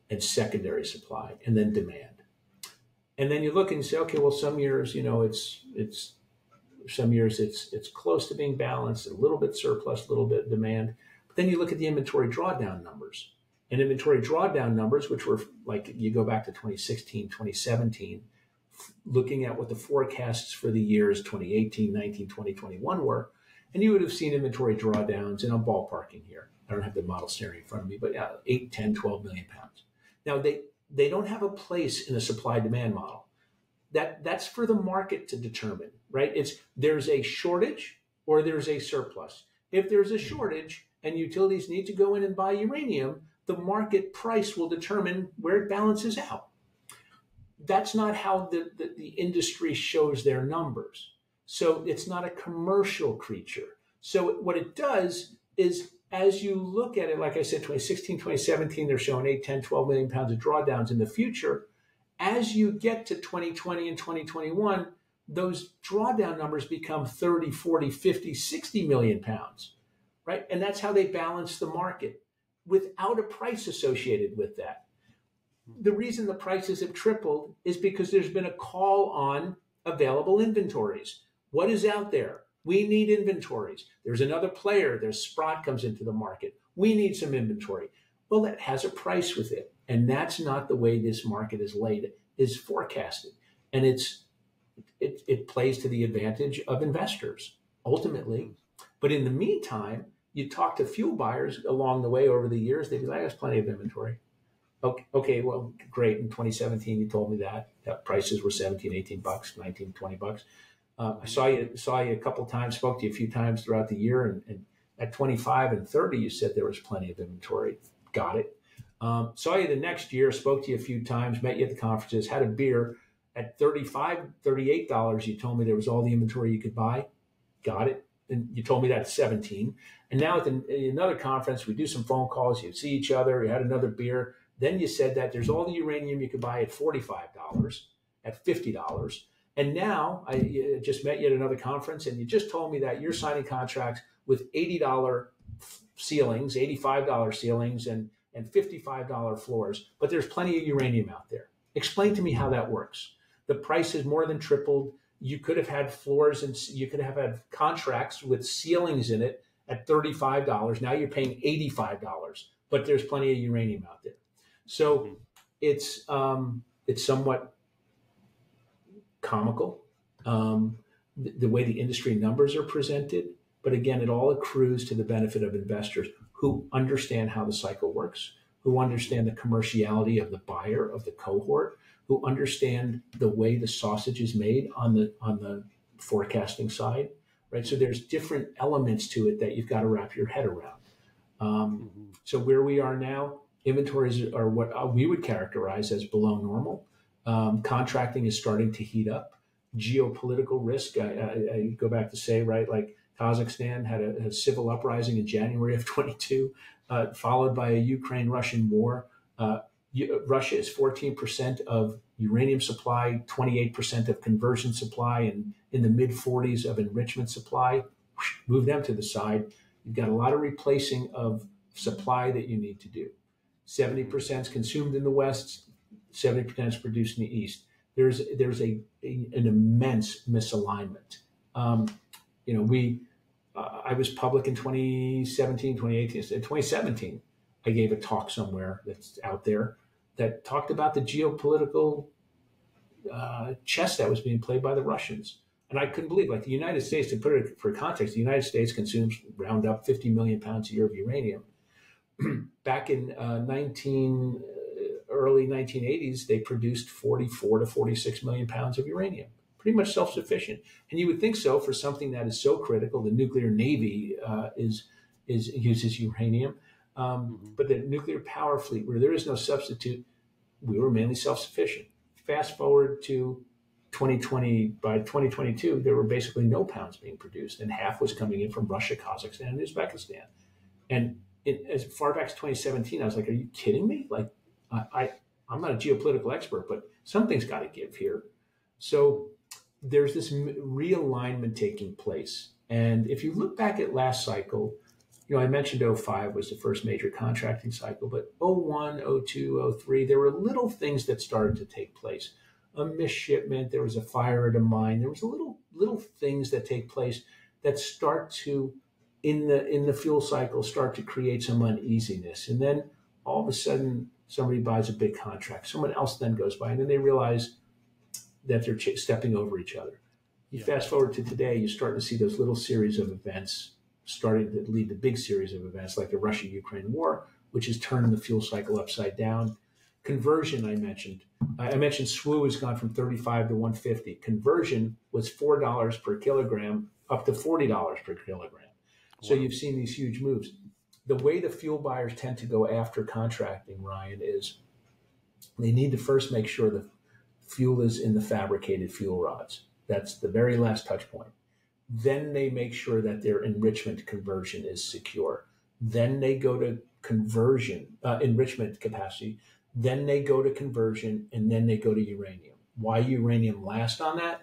and secondary supply, and then demand. And then you look and you say, okay, well, some years, you know, it's, it's, some years it's it's close to being balanced, a little bit surplus, a little bit demand. But then you look at the inventory drawdown numbers. And inventory drawdown numbers, which were like, you go back to twenty sixteen, twenty seventeen, looking at what the forecasts for the years twenty eighteen, nineteen, twenty, twenty-one were, and you would have seen inventory drawdowns, and I'm ballparking here. I don't have the model scenario in front of me, but yeah, eight, ten, twelve million pounds. Now, they, they don't have a place in a supply-demand model. That, that's for the market to determine, right? It's there's a shortage or there's a surplus. If there's a shortage and utilities need to go in and buy uranium, the market price will determine where it balances out. That's not how the, the, the industry shows their numbers. So it's not a commercial creature. So what it does is as you look at it, like I said, twenty sixteen, twenty seventeen, they're showing eight, ten, twelve million pounds of drawdowns in the future. As you get to twenty twenty and twenty twenty-one, those drawdown numbers become thirty, forty, fifty, sixty million pounds, right? And that's how they balance the market without a price associated with that. The reason the prices have tripled is because there's been a call on available inventories. What is out there? We need inventories. There's another player. There's Sprott comes into the market. We need some inventory. Well, that has a price with it. And that's not the way this market is laid, is forecasted. And it's it, it plays to the advantage of investors, ultimately. But in the meantime, you talk to fuel buyers along the way over the years, they'd be like, there's plenty of inventory. Okay, okay, well, great. In twenty seventeen, you told me that. That prices were seventeen, eighteen bucks, nineteen, twenty bucks. Uh, I saw you saw you a couple times, spoke to you a few times throughout the year. And, and at twenty-five and thirty, you said there was plenty of inventory. Got it. Um, saw you the next year, spoke to you a few times, met you at the conferences, had a beer. At thirty-five, thirty-eight dollars, you told me there was all the inventory you could buy. Got it. And you told me that at seventeen. And now at the, another conference, we do some phone calls. You see each other. You had another beer. Then you said that there's all the uranium you could buy at forty-five dollars, at fifty dollars. And now I just met you at another conference, and you just told me that you're signing contracts with eighty dollar ceilings, eighty-five dollar ceilings, and and fifty-five dollar floors, but there's plenty of uranium out there. Explain to me how that works. The price has more than tripled. You could have had floors and you could have had contracts with ceilings in it at thirty-five dollars. Now you're paying eighty-five dollars, but there's plenty of uranium out there. So it's, um, it's somewhat comical, um, the, the way the industry numbers are presented. But again, it all accrues to the benefit of investors who understand how the cycle works, who understand the commerciality of the buyer, of the cohort, who understand the way the sausage is made on the on the forecasting side, right? So there's different elements to it that you've got to wrap your head around. Um, mm-hmm. So where we are now, inventories are what we would characterize as below normal. Um, contracting is starting to heat up. Geopolitical risk, I, I, I go back to say, right, like, Kazakhstan had a, a civil uprising in January of twenty-two, uh, followed by a Ukraine-Russian war. Uh, Russia is fourteen percent of uranium supply, twenty-eight percent of conversion supply, and in the mid forties of enrichment supply. Move them to the side. You've got a lot of replacing of supply that you need to do. seventy percent is consumed in the West, seventy percent is produced in the East. There's, there's a, a, an immense misalignment. Um, You know, we, uh, I was public in twenty seventeen, twenty eighteen, twenty seventeen, I gave a talk somewhere that's out there that talked about the geopolitical uh, chess that was being played by the Russians. And I couldn't believe, like the United States, to put it for context, the United States consumes round up fifty million pounds a year of uranium. Back in uh, nineteen, early nineteen eighties, they produced forty-four to forty-six million pounds of uranium, pretty much self-sufficient. And you would think so for something that is so critical. The nuclear navy uh, is, is uses uranium, um, mm-hmm. but the nuclear power fleet, where there is no substitute, we were mainly self-sufficient. Fast forward to twenty twenty, by twenty twenty-two, there were basically no pounds being produced, and half was coming in from Russia, Kazakhstan, and Uzbekistan. And it, as far back as twenty seventeen, I was like, are you kidding me? Like, I, I, I'm not a geopolitical expert, but something's got to give here. So there's this realignment taking place. And if you look back at last cycle, you know, I mentioned oh five was the first major contracting cycle, but oh one, oh two, oh three, there were little things that started to take place. A misshipment, there was a fire at a mine, there was a little little things that take place that start to, in the in the fuel cycle, start to create some uneasiness. And then all of a sudden, somebody buys a big contract. Someone else then goes by, and then they realize that they're ch stepping over each other. You yeah. fast forward to today, you're starting to see those little series of events starting to lead to big series of events, like the Russia-Ukraine war, which is turning the fuel cycle upside down. Conversion, I mentioned. I mentioned S W U has gone from thirty-five to one fifty. Conversion was four dollars per kilogram up to forty dollars per kilogram. Wow. So you've seen these huge moves. The way the fuel buyers tend to go after contracting, Ryan, is they need to first make sure the fuel is in the fabricated fuel rods. That's the very last touch point. Then they make sure that their enrichment conversion is secure. Then they go to conversion, uh, enrichment capacity. Then they go to conversion, and then they go to uranium. Why uranium last on that?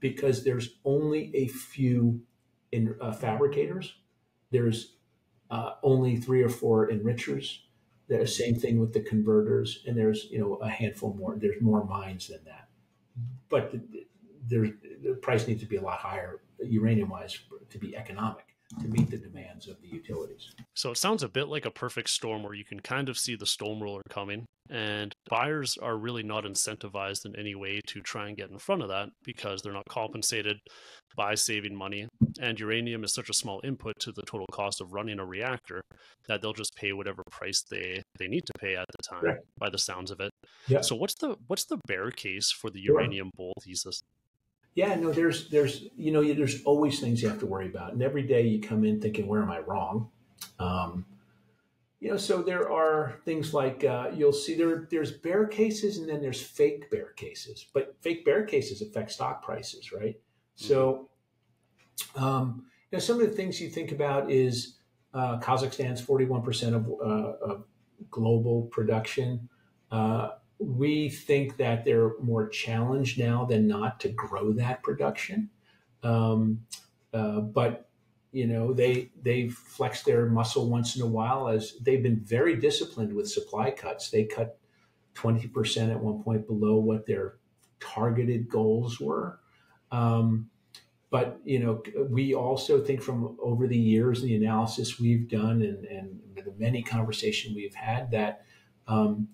Because there's only a few in, uh, fabricators. There's uh, only three or four enrichers. The same thing with the converters, and there's you know a handful more. There's more mines than that, but the, the, the price needs to be a lot higher uranium-wise to be economic, to meet the demands of the utilities. So it sounds a bit like a perfect storm, where you can kind of see the steamroller coming, and buyers are really not incentivized in any way to try and get in front of that, because they're not compensated by saving money. And uranium is such a small input to the total cost of running a reactor that they'll just pay whatever price they, they need to pay at the time, right. by the sounds of it. Yeah. So what's the, what's the bear case for the uranium bull thesis? Yeah, no, there's, there's, you know, there's always things you have to worry about. And every day you come in thinking, where am I wrong? Um, you know, so there are things like uh, you'll see there, there's bear cases, and then there's fake bear cases, but fake bear cases affect stock prices, right? Mm-hmm. So, um, you know, some of the things you think about is uh, Kazakhstan's forty-one percent of, uh, of global production. Uh, We think that they're more challenged now than not to grow that production. Um, uh, but, you know, they, they've flexed their muscle once in a while, as they've been very disciplined with supply cuts. They cut twenty percent at one point below what their targeted goals were. Um, but, you know, we also think from over the years, the analysis we've done and, and the many conversations we've had, that um,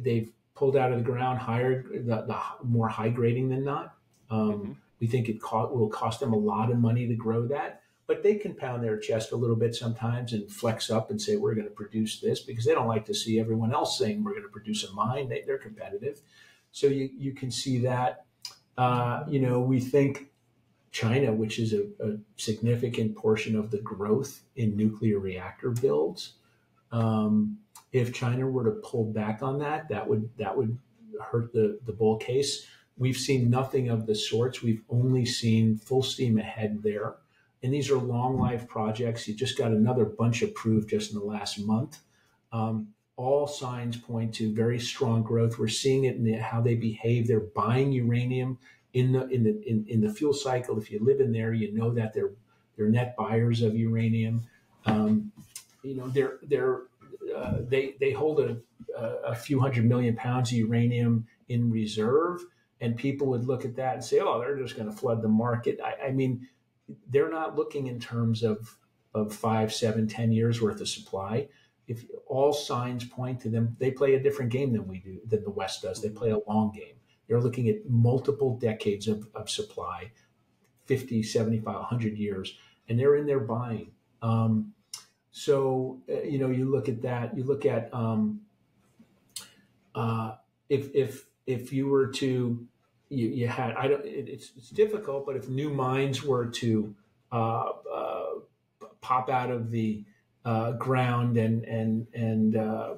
they've pulled out of the ground, hired the, the more high grading than not. Um, mm-hmm. We think it co will cost them a lot of money to grow that, but they can pound their chest a little bit sometimes and flex up and say, we're going to produce this, because they don't like to see everyone else saying we're going to produce a mine. They, they're competitive. So you, you can see that, uh, you know, we think China, which is a, a significant portion of the growth in nuclear reactor builds, um, if China were to pull back on that, that would that would hurt the, the bull case. We've seen nothing of the sorts. We've only seen full steam ahead there. And these are long life projects. You just got another bunch approved just in the last month. Um, all signs point to very strong growth. We're seeing it in the, how they behave. They're buying uranium in the in the in, in the fuel cycle. If you live in there, you know that they're they're net buyers of uranium. Um, you know they're they're Uh, they, they hold a, a few hundred million pounds of uranium in reserve, and people would look at that and say, oh, they're just going to flood the market. I, I mean, they're not looking in terms of, of five, seven, ten years worth of supply. If all signs point to them, they play a different game than we do, than the West does. They play a long game. You're looking at multiple decades of, of supply, fifty, seventy-five, a hundred years, and they're in there buying. Um, so, uh, you know, you look at that, you look at um, uh, if, if, if you were to, you, you had, I don't, it, it's, it's difficult, but if new mines were to uh, uh, pop out of the uh, ground and, and, and uh,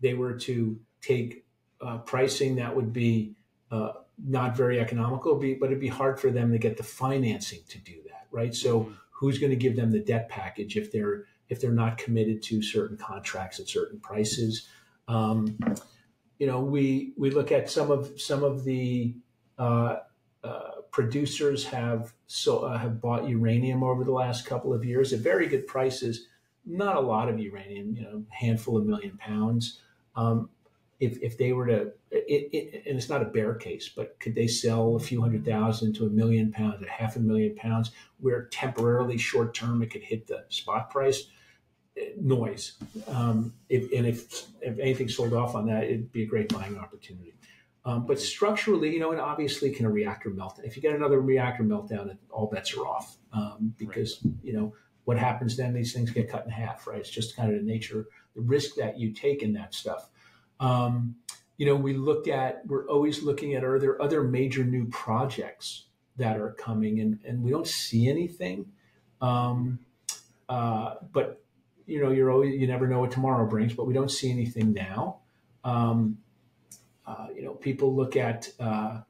they were to take uh, pricing, that would be uh, not very economical, but it'd be hard for them to get the financing to do that, right? So who's going to give them the debt package if they're if they're not committed to certain contracts at certain prices? Um, you know, we we look at some of some of the uh, uh, producers have so uh, have bought uranium over the last couple of years at very good prices. Not a lot of uranium, you know, handful of million pounds. Um, if if they were to, it, it, and it's not a bear case, but could they sell a few hundred thousand to a million pounds, a half a million pounds, where temporarily short term it could hit the spot price? Noise. Um, if, and if if anything sold off on that, it'd be a great buying opportunity. Um, but structurally, you know, and obviously, can a reactor melt? If you get another reactor meltdown, all bets are off um, because right. you know. What happens then? These things get cut in half, right? It's just kind of the nature, the risk that you take in that stuff. Um, you know, we look at, we're always looking at, are there other major new projects that are coming? And, and we don't see anything. Um, uh, but, you know, you're always, you never know what tomorrow brings, but we don't see anything now. Um, uh, you know, people look at, uh,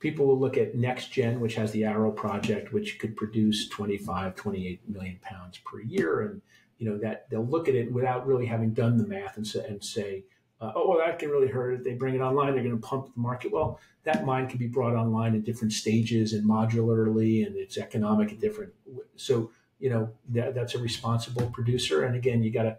people will look at NextGen, which has the Arrow project, which could produce twenty-five, twenty-eight million pounds per year. And, you know, that they'll look at it without really having done the math and say, and say uh, oh, well, that can really hurt. If they bring it online, they're going to pump the market. Well, that mine can be brought online in different stages and modularly, and it's economic and different. So, you know, that, that's a responsible producer. And again, you got to,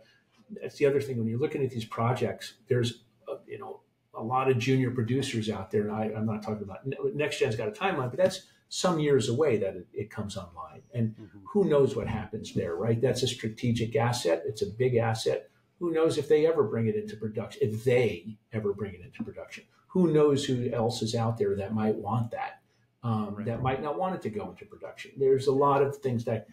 that's the other thing. When you're looking at these projects, there's, uh, you know, a lot of junior producers out there, and I, I'm not talking about NextGen's got a timeline, but that's some years away that it, it comes online. And mm-hmm. who knows what happens there, right? That's a strategic asset. It's a big asset. Who knows if they ever bring it into production, if they ever bring it into production. Who knows who else is out there that might want that, um, right. that might not want it to go into production. There's a lot of things that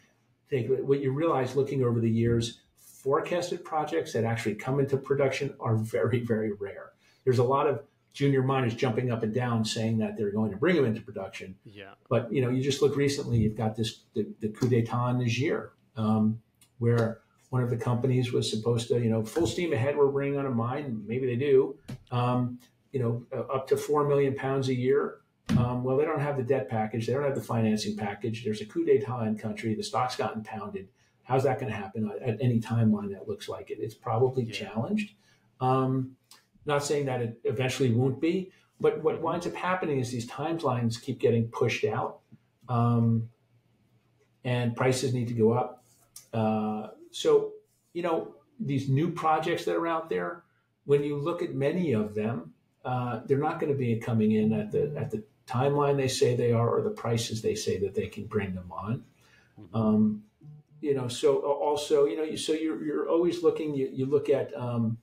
take, what you realize looking over the years, forecasted projects that actually come into production are very, very rare. There's a lot of junior miners jumping up and down saying that they're going to bring them into production. Yeah. But, you know, you just look recently, you've got this, the, the coup d'etat in Niger, um, where one of the companies was supposed to, you know, full steam ahead, we're bringing on a mine. Maybe they do, um, you know, uh, up to four million pounds a year. Um, well, they don't have the debt package. They don't have the financing package. There's a coup d'etat in country. The stock's gotten pounded. How's that going to happen at any timeline that looks like it? It's probably yeah. challenged. Um, Not saying that it eventually won't be, but what winds up happening is these timelines keep getting pushed out, um, and prices need to go up. Uh, so, you know, these new projects that are out there, when you look at many of them, uh, they're not going to be coming in at the at the timeline they say they are or the prices they say that they can bring them on. Um, you know, so also, you know, so you're, you're always looking, you, you look at... Um,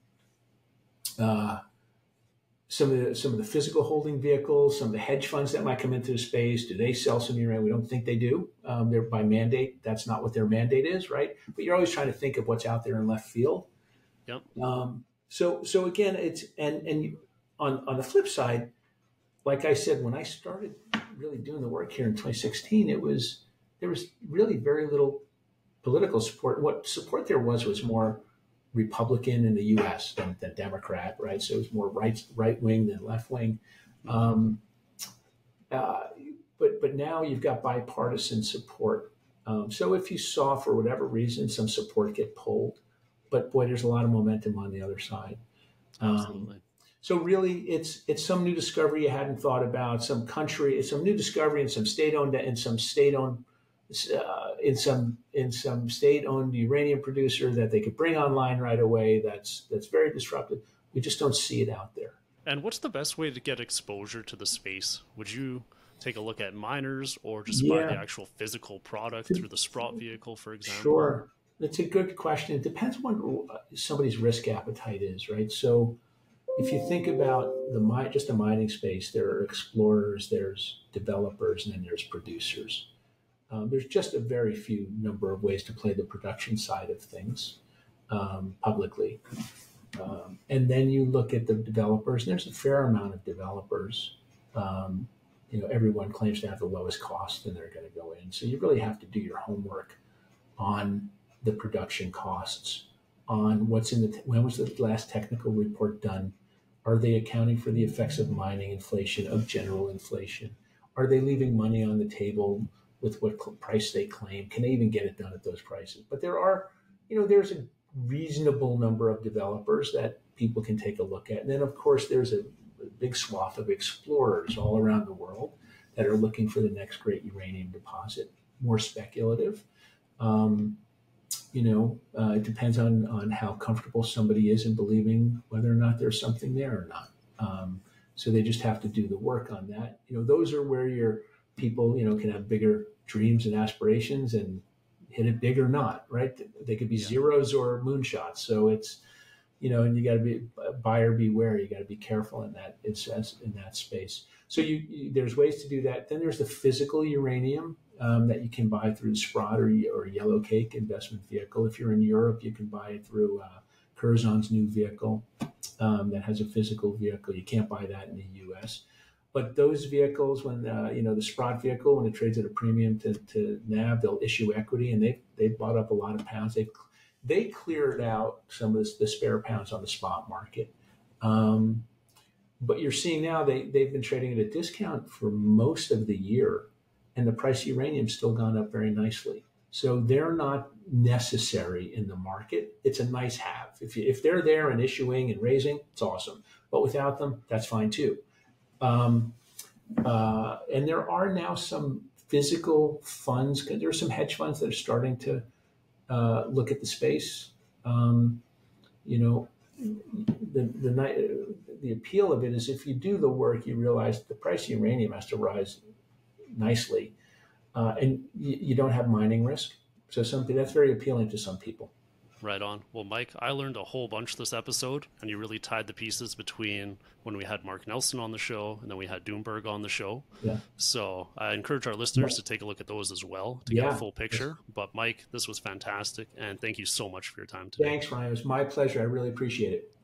Uh, some of the, some of the physical holding vehicles, some of the hedge funds that might come into the space. Do they sell some uranium? We don't think they do. Um, they're by mandate. That's not what their mandate is, right? But you're always trying to think of what's out there in left field. Yep. Um, so, so again, it's, and, and on, on the flip side, like I said, when I started really doing the work here in twenty sixteen, it was, there was really very little political support. What support there was, was more Republican in the U S than, than Democrat, right? So it was more right, right wing than left wing. Um, uh, but, but now you've got bipartisan support. Um, so if you saw, for whatever reason, some support get pulled, but boy, there's a lot of momentum on the other side. Um, Absolutely. So really it's, it's some new discovery you hadn't thought about, some country, it's some new discovery in some state owned and some state owned Uh, in some in some state-owned uranium producer that they could bring online right away. That's that's very disruptive. We just don't see it out there. And what's the best way to get exposure to the space? Would you take a look at miners or just yeah. buy the actual physical product through the Sprott vehicle, for example? Sure, that's a good question. It depends on what somebody's risk appetite is, right? So If you think about the just the mining space, there are explorers, there's developers, and then there's producers. Um, there's just a very few number of ways to play the production side of things um, publicly. Um, and then you look at the developers, and there's a fair amount of developers. Um, you know, everyone claims to have the lowest cost and they're going to go in. So you really have to do your homework on the production costs, on what's in the, when was the last technical report done? Are they accounting for the effects of mining inflation, of general inflation? Are they leaving money on the table with what price they claim? Can they even get it done at those prices? But there are, you know, there's a reasonable number of developers that people can take a look at. And then, of course, there's a big swath of explorers all around the world that are looking for the next great uranium deposit, more speculative. Um, you know, uh, it depends on, on how comfortable somebody is in believing whether or not there's something there or not. Um, so they just have to do the work on that. You know, those are where your people, you know, can have bigger dreams and aspirations and hit it big or not, right? They could be yeah. zeros or moonshots. So it's, you know, and you got to be buyer beware. You got to be careful in that, it's in that space. So you, you, there's ways to do that. Then there's the physical uranium um, that you can buy through Sprott or, or Yellow Cake investment vehicle. If you're in Europe, you can buy it through uh, Curzon's new vehicle um, that has a physical vehicle. You can't buy that in the U S But those vehicles, when uh, you know the Sprott vehicle, when it trades at a premium to, to N A V, they'll issue equity, and they they bought up a lot of pounds. They they cleared out some of the, the spare pounds on the spot market. Um, but you're seeing now they they've been trading at a discount for most of the year, and the price of uranium's still gone up very nicely. So they're not necessary in the market. It's a nice have. If you, if they're there and issuing and raising, it's awesome. But without them, that's fine too. Um, uh, and there are now some physical funds. There are some hedge funds that are starting to uh, look at the space. Um, you know, the, the, the appeal of it is if you do the work, you realize the price of uranium has to rise nicely. Uh, and you, you don't have mining risk. So something that's very appealing to some people. Right on. Well, Mike, I learned a whole bunch this episode, and you really tied the pieces between when we had Mark Nelson on the show and then we had Doomburg on the show. Yeah. So I encourage our listeners to take a look at those as well to yeah. get a full picture. But Mike, this was fantastic, and thank you so much for your time today. Thanks, Ryan. It was my pleasure. I really appreciate it.